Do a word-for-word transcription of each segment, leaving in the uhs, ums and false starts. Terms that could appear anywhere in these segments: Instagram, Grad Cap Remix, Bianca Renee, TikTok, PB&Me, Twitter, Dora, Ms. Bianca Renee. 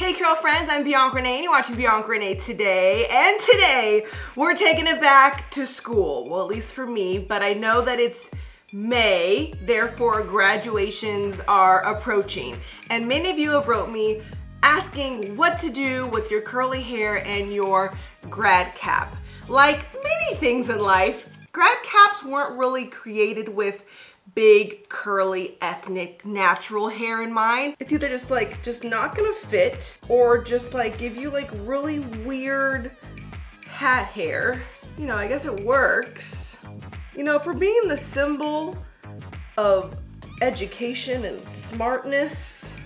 Hey curl friends, I'm Bianca Renee and you're watching Bianca Renee today. And today, we're taking it back to school. Well, at least for me, but I know that it's May, therefore graduations are approaching. And many of you have wrote me asking what to do with your curly hair and your grad cap. Like many things in life, grad caps weren't really created with big, curly, ethnic, natural hair in mind. It's either just like, just not gonna fit, or just like give you like really weird hat hair. You know, I guess it works. You know, for being the symbol of education and smartness,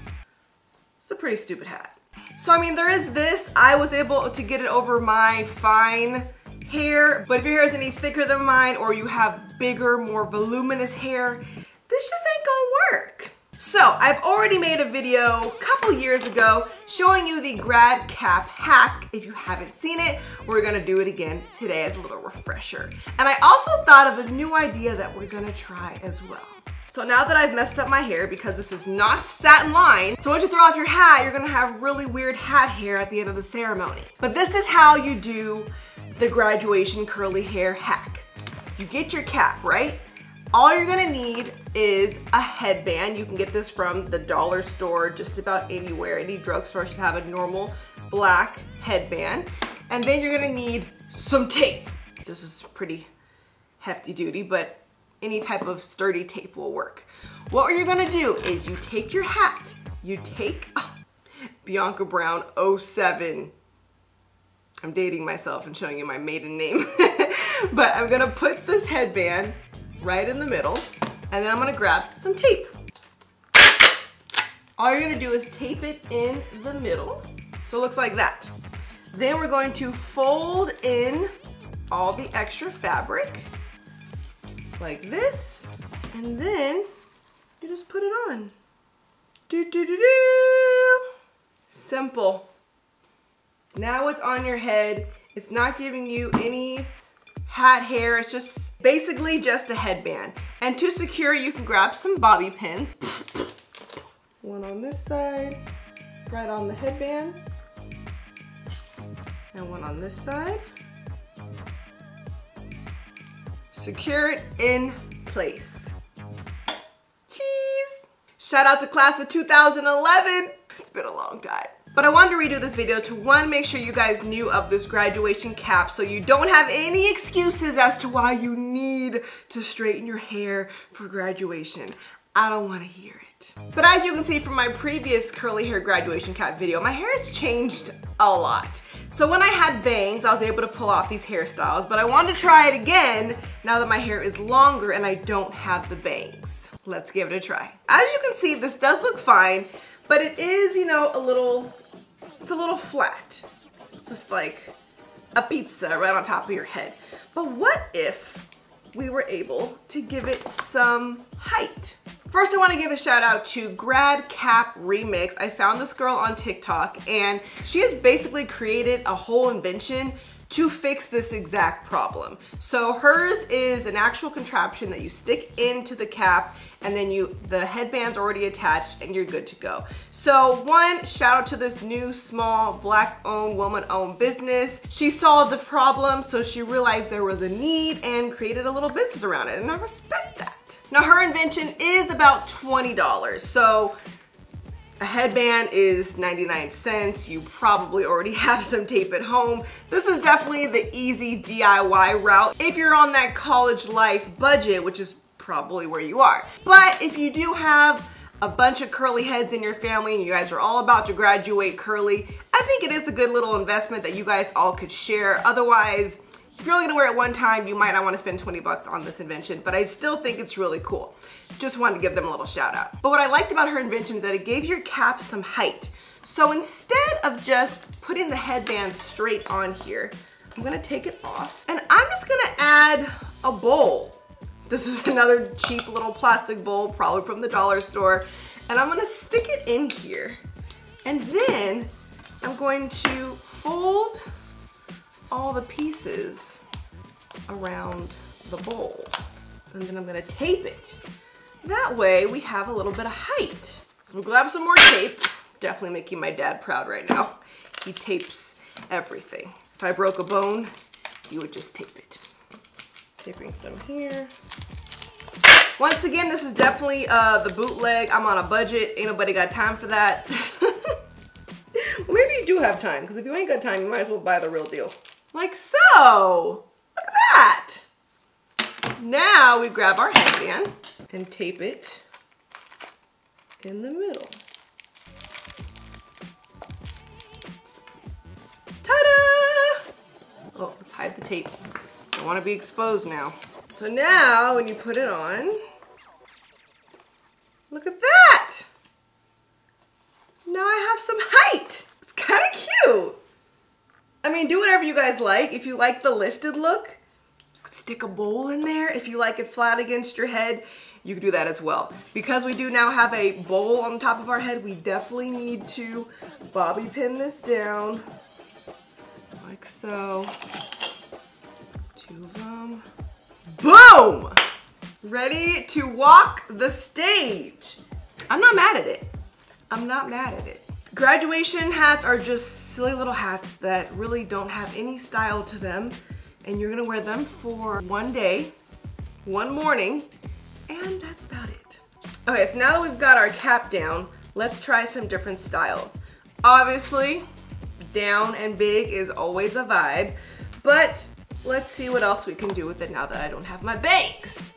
it's a pretty stupid hat. So I mean, there is this. I was able to get it over my fine hair, but if your hair is any thicker than mine or you have bigger, more voluminous hair, this just ain't gonna work. So I've already made a video a couple years ago showing you the grad cap hack. If you haven't seen it, we're gonna do it again today as a little refresher. And I also thought of a new idea that we're gonna try as well. So now that I've messed up my hair, because this is not satin line, so once you throw off your hat, you're gonna have really weird hat hair at the end of the ceremony. But this is how you do the graduation curly hair hack. You get your cap, right? All you're gonna need is a headband. You can get this from the dollar store, just about anywhere. Any drugstore should have a normal black headband. And then you're gonna need some tape. This is pretty hefty duty, but any type of sturdy tape will work. What you're gonna do is you take your hat, you take oh, Bianca Brown oh seven. I'm dating myself and showing you my maiden name. But I'm gonna put this headband right in the middle, and then I'm gonna grab some tape. All you're gonna do is tape it in the middle, so it looks like that. Then we're going to fold in all the extra fabric, like this, and then you just put it on. Do, do, do, do. Simple. Now it's on your head. It's not giving you any hat hair. It's just basically just a headband. And to secure, you can grab some bobby pins. One on this side, right on the headband. And one on this side. Secure it in place. Cheese! Shout out to class of two thousand eleven. It's been a long time. But I wanted to redo this video to, one, make sure you guys knew of this graduation cap so you don't have any excuses as to why you need to straighten your hair for graduation. I don't wanna hear it. But as you can see from my previous curly hair graduation cap video, my hair has changed a lot. So when I had bangs, I was able to pull off these hairstyles, but I wanted to try it again now that my hair is longer and I don't have the bangs. Let's give it a try. As you can see, this does look fine, but it is, you know, a little, it's a little flat. It's just like a pizza right on top of your head. But what if we were able to give it some height? First, I want to give a shout out to Grad Cap Remix. I found this girl on TikTok and she has basically created a whole invention to fix this exact problem. So hers is an actual contraption that you stick into the cap and then you, the headband's already attached and you're good to go. So one, shout out to this new small black owned, woman owned business. She solved the problem, so she realized there was a need and created a little business around it, and I respect that. Now her invention is about twenty dollars, so a headband is ninety-nine cents. You probably already have some tape at home. This is definitely the easy D I Y route if you're on that college life budget, which is probably where you are. But if you do have a bunch of curly heads in your family and you guys are all about to graduate curly, I think it is a good little investment that you guys all could share. Otherwise, if you're only gonna wear it one time, you might not wanna spend twenty bucks on this invention, but I still think it's really cool. Just wanted to give them a little shout out. But what I liked about her invention is that it gave your cap some height. So instead of just putting the headband straight on here, I'm gonna take it off and I'm just gonna add a bowl. This is another cheap little plastic bowl, probably from the dollar store. And I'm gonna stick it in here. And then I'm going to fold all the pieces around the bowl. And then I'm gonna tape it. That way we have a little bit of height. So we'll grab some more tape. definitely making my dad proud right now. He tapes everything. If I broke a bone, he would just tape it. Taping some here. Once again, this is definitely uh, the bootleg. I'm on a budget. Ain't nobody got time for that. Maybe you do have time, because if you ain't got time, you might as well buy the real deal. Like so. Look at that. Now we grab our headband and tape it in the middle. Ta-da! Oh, let's hide the tape. Don't want to be exposed now. So now when you put it on, look at that! Now I have some height. It's kind of cute. I mean, do whatever you guys like. If you like the lifted look, you could stick a bowl in there. If you like it flat against your head, you could do that as well. Because we do now have a bowl on top of our head, we definitely need to bobby pin this down like so. Two of them. Boom! Ready to walk the stage. I'm not mad at it. I'm not mad at it. Graduation hats are just silly little hats that really don't have any style to them. And you're gonna wear them for one day, one morning, and that's about it. Okay, so now that we've got our cap down, let's try some different styles. Obviously, down and big is always a vibe, but let's see what else we can do with it now that I don't have my bangs.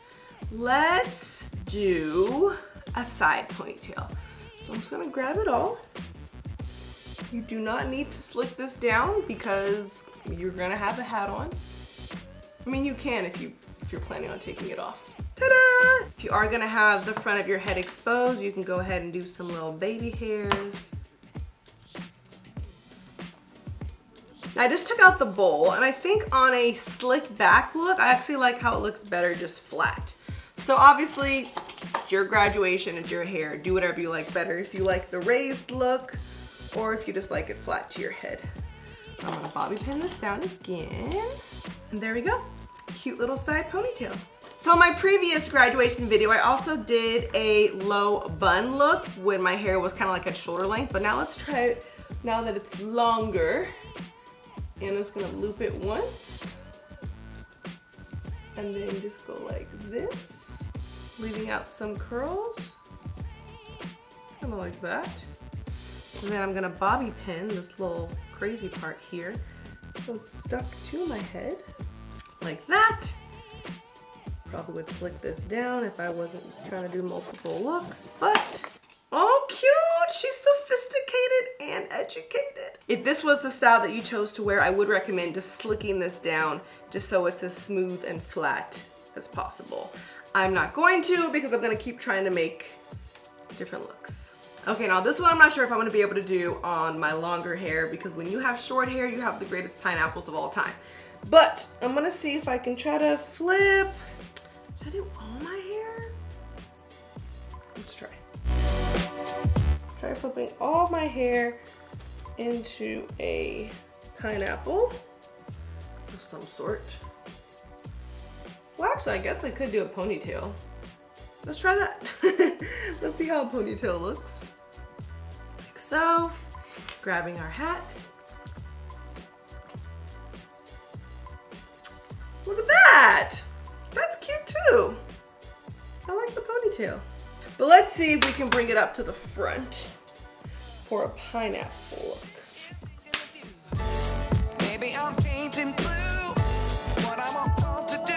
Let's do a side ponytail. So I'm just gonna grab it all. You do not need to slick this down because you're gonna have a hat on. I mean, you can if, you, if you're planning on taking it off. Ta-da! If you are gonna have the front of your head exposed, you can go ahead and do some little baby hairs. I just took out the bowl, and I think on a slick back look, I actually like how it looks better just flat. So obviously, it's your graduation, it's your hair. Do whatever you like better. If you like the raised look, or if you just like it flat to your head. I'm gonna bobby pin this down again. And there we go, cute little side ponytail. So in my previous graduation video, I also did a low bun look when my hair was kind of like at shoulder length, but now let's try it now that it's longer. And I'm just gonna loop it once and then just go like this, leaving out some curls, kind of like that. And then I'm gonna bobby pin this little crazy part here so it's stuck to my head, like that. Probably would slick this down if I wasn't trying to do multiple looks, but oh, cute! She's sophisticated and educated. If this was the style that you chose to wear, I would recommend just slicking this down just so it's as smooth and flat as possible. I'm not going to because I'm gonna keep trying to make different looks. Okay, now this one I'm not sure if I'm gonna be able to do on my longer hair because when you have short hair, you have the greatest pineapples of all time. But I'm gonna see if I can try to flip. Should I do all my hair? Let's try. Try flipping all my hair into a pineapple of some sort. Well, actually, I guess I could do a ponytail. Let's try that. Let's see how a ponytail looks. Like so. Grabbing our hat. Look at that. That's cute too. I like the ponytail. But let's see if we can bring it up to the front for a pineapple look. Maybe I'm painting blue. What I'm about to do.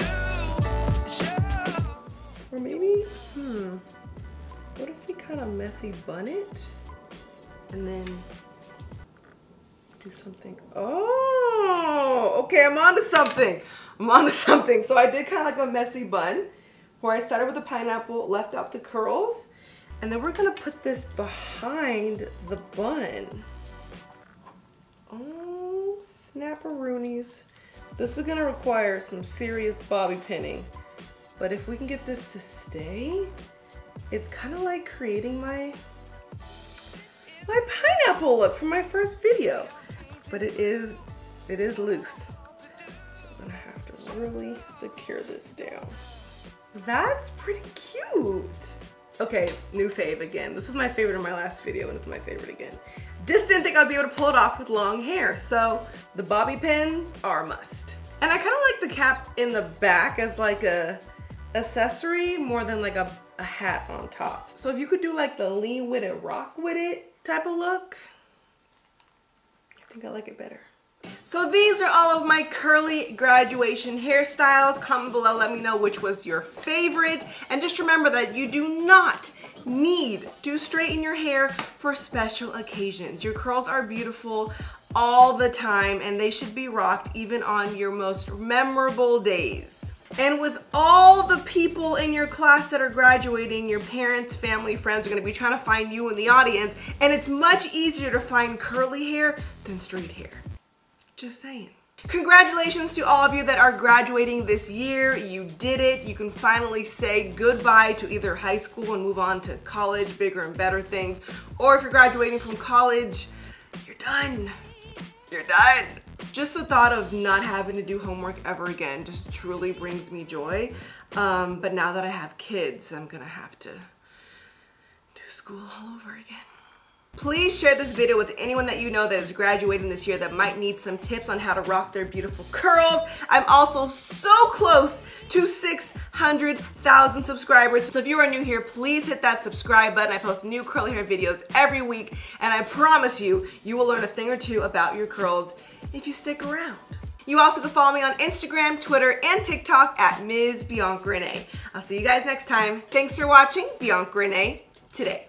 Or maybe, hmm, what if we kind of messy bun it and then do something? Oh, okay, I'm onto something. I'm onto something. So I did kind of like a messy bun, where I started with a pineapple, left out the curls, and then we're gonna put this behind the bun. Oh, snapperoonies. This is gonna require some serious bobby pinning, but if we can get this to stay, it's kind of like creating my, my pineapple look from my first video, but it is, it is loose. So I'm gonna have to really secure this down. That's pretty cute. Okay, new fave again. This was my favorite in my last video and it's my favorite again. Just didn't think I'd be able to pull it off with long hair, so the bobby pins are a must. And I kind of like the cap in the back as like a accessory more than like a, a hat on top. So if you could do like the lean with it, rock with it type of look, I think I like it better. So these are all of my curly graduation hairstyles. Comment below, let me know which was your favorite. And just remember that you do not need to straighten your hair for special occasions. Your curls are beautiful all the time and they should be rocked even on your most memorable days. And with all the people in your class that are graduating, your parents, family, friends are going to be trying to find you in the audience, and it's much easier to find curly hair than straight hair. Just saying. Congratulations to all of you that are graduating this year. You did it. You can finally say goodbye to either high school and move on to college, bigger and better things. Or if you're graduating from college, you're done. You're done. Just the thought of not having to do homework ever again just truly brings me joy. Um, but now that I have kids, I'm gonna have to do school all over again. Please share this video with anyone that you know that is graduating this year that might need some tips on how to rock their beautiful curls. I'm also so close to six hundred thousand subscribers. So if you are new here, please hit that subscribe button. I post new curly hair videos every week, and I promise you, you will learn a thing or two about your curls if you stick around. You also can follow me on Instagram, Twitter, and TikTok at Miz Bianca Renee. I'll see you guys next time. Thanks for watching Bianca Renee Today.